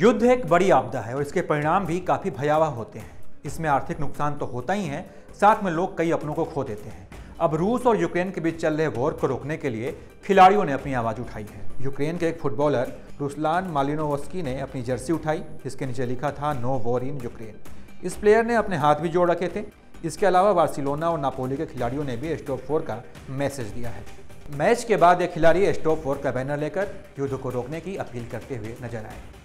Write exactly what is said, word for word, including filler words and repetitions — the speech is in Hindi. युद्ध एक बड़ी आपदा है और इसके परिणाम भी काफ़ी भयावह होते हैं। इसमें आर्थिक नुकसान तो होता ही है, साथ में लोग कई अपनों को खो देते हैं। अब रूस और यूक्रेन के बीच चल रहे वॉर को रोकने के लिए खिलाड़ियों ने अपनी आवाज़ उठाई है। यूक्रेन के एक फुटबॉलर रुस्लान मालिनोवस्की ने अपनी जर्सी उठाई जिसके नीचे लिखा था नो वॉर इन यूक्रेन। इस प्लेयर ने अपने हाथ भी जोड़ रखे थे। इसके अलावा बार्सिलोना और नापोली के खिलाड़ियों ने भी स्टॉप वॉर का मैसेज दिया है। मैच के बाद ये खिलाड़ी स्टॉप वॉर का बैनर लेकर युद्ध को रोकने की अपील करते हुए नजर आए।